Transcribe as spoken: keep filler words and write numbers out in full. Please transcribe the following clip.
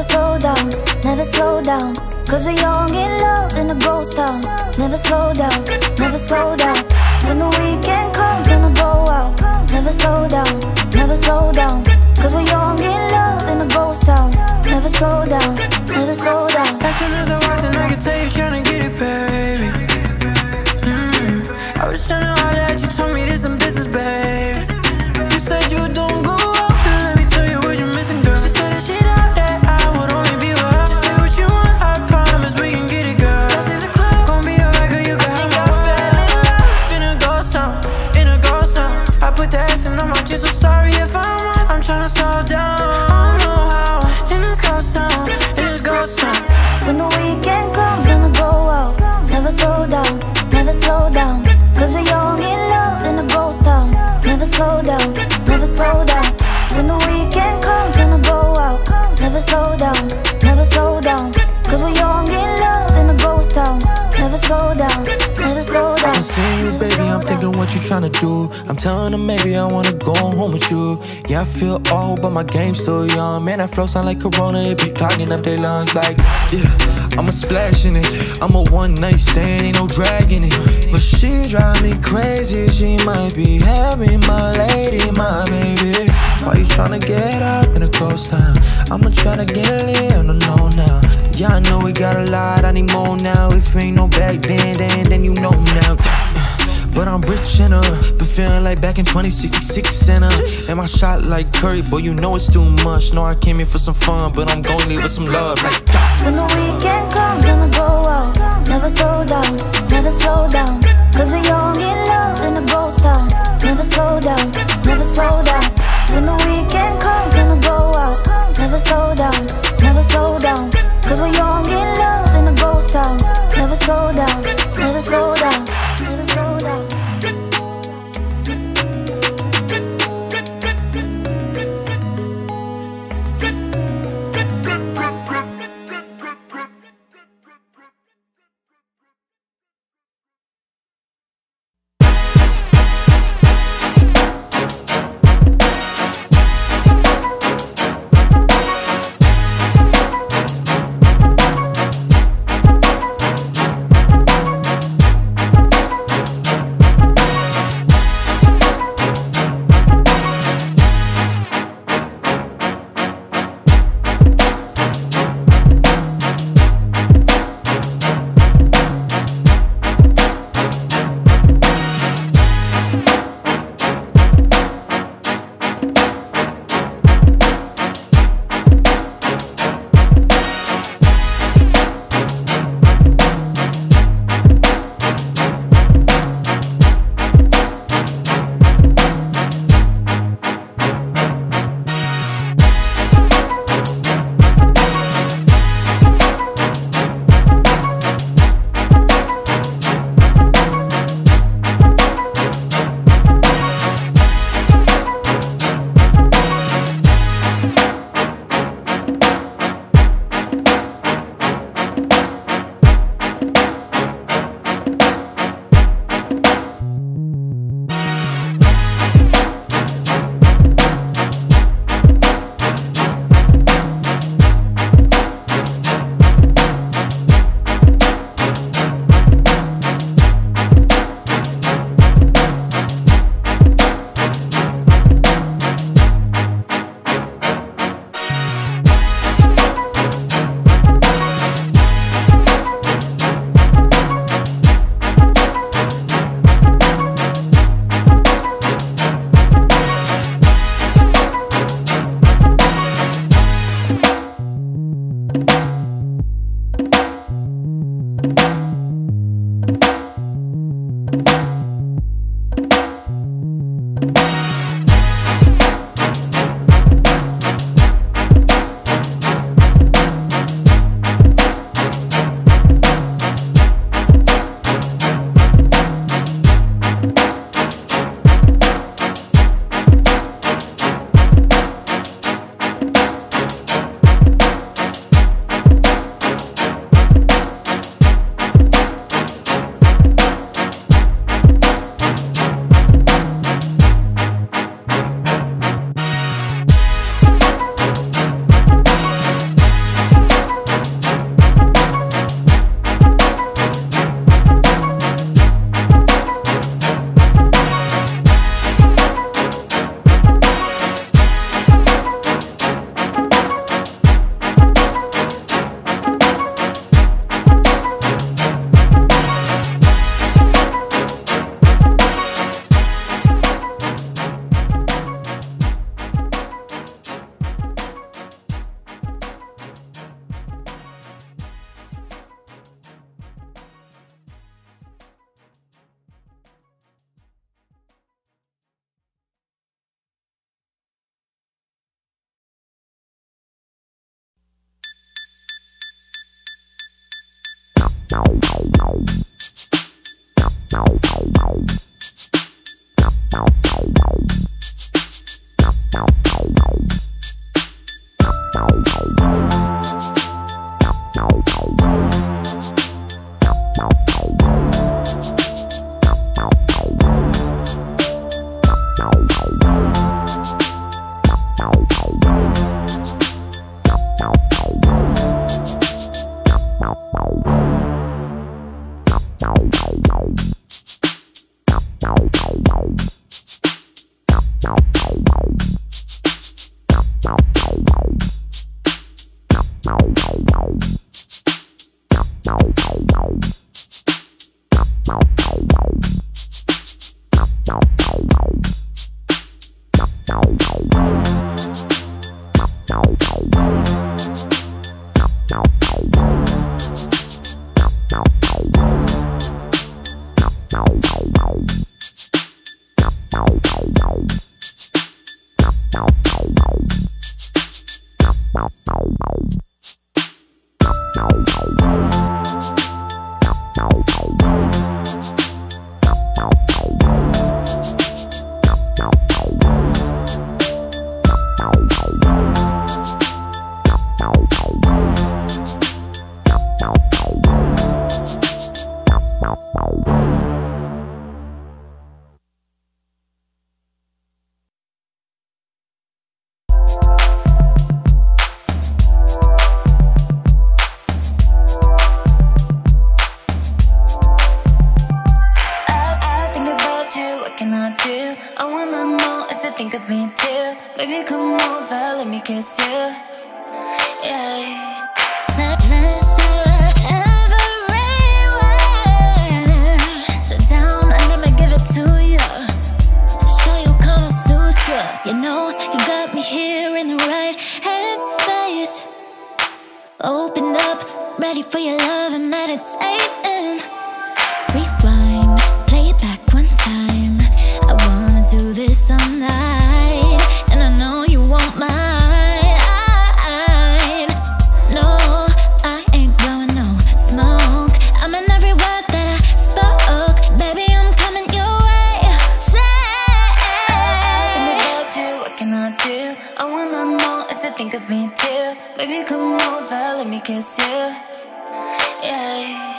Never slow down, never slow down, cause we all get love in a ghost town. Never slow down, never slow down, when the weekend comes gonna go out. Never slow down, never slow down, cause we all get love in a ghost town. Never slow down, never slow down. As soon as I watch it, I can tell you tryna get it, baby. mm-hmm. I was tryna holler at you, told me there's some business, baby. You said you don't go. I'm seeing you, baby, I'm thinking what you tryna do. I'm telling her maybe I wanna go home with you. Yeah, I feel old, but my game's still young. Man, that flow sound like Corona, it be clogging up their lungs like, yeah, I'ma splash in it. I'm a one-night stand, ain't no dragging it. But she drive me crazy, she might be heavy, my lady, my baby. Why you tryna get up in a ghost town? I'ma tryna get lit on the low now. Yeah, I know we got a lot, I need more now. If ain't no back then, then, then you know now. But I'm rich and uh, been feeling like back in twenty sixty-six and uh, and my shot like Curry, boy, you know it's too much. No, I came here for some fun, but I'm gon' leave with some love. Like, when the weekend comes, gonna go out. Never slow down, never slow down, cause we all get love in a ghost town. Never slow down, never slow down, when the weekend comes, gonna go out. Never slow down, never slow down, cause we all get love in a ghost town. Never slow down, never slow down, never slow down. Think of me too, baby, come over, let me kiss you. Yeah.